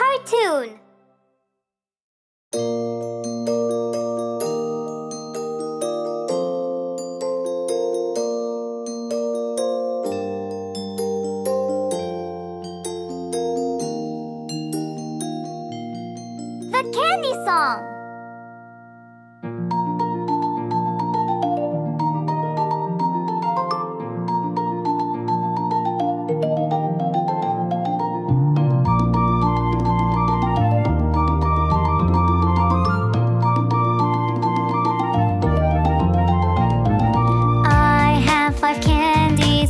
cartoon. The Candy Song.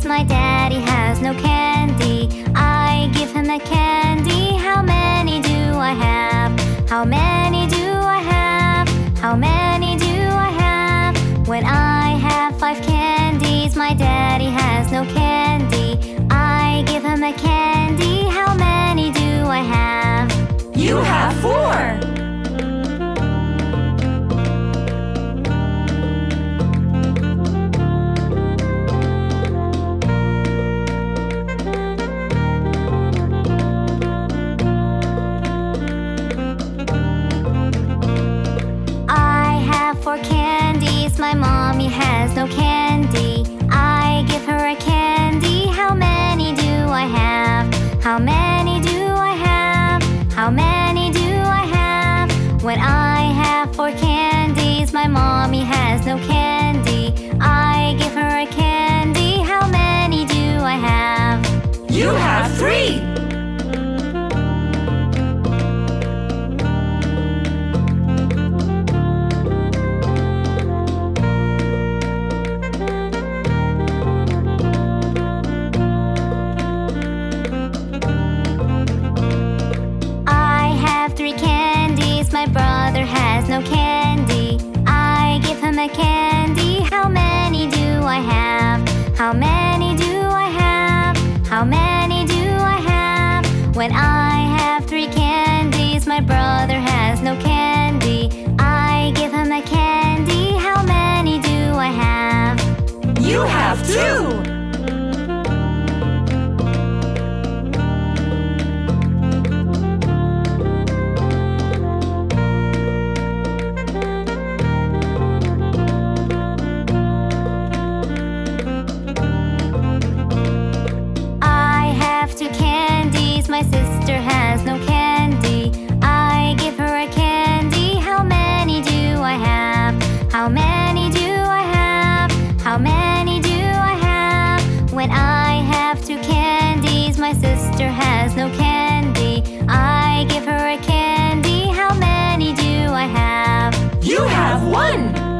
My daddy has no candy. I give him a candy. How many do I have? How many do I have? How many do I have? When I have 5 candies, my daddy has no candy. I give him a candy. How many do I have? You have 4! My mommy has no candy. I give her a candy. How many do I have? How many do I have? How many do I have? When I have 4 candies, my mommy has no candy. I give her a candy. How many do I have? You have 3! My brother has no candy. I give him a candy. How many do I have? How many do I have? How many do I have? When I have 3 candies, my brother has no candy. I give him a candy. How many do I have? You have 2! My sister has no candy. I give her a candy. How many do I have? How many do I have? How many do I have? When I have 2 candies, my sister has no candy. I give her a candy. How many do I have? You have 1!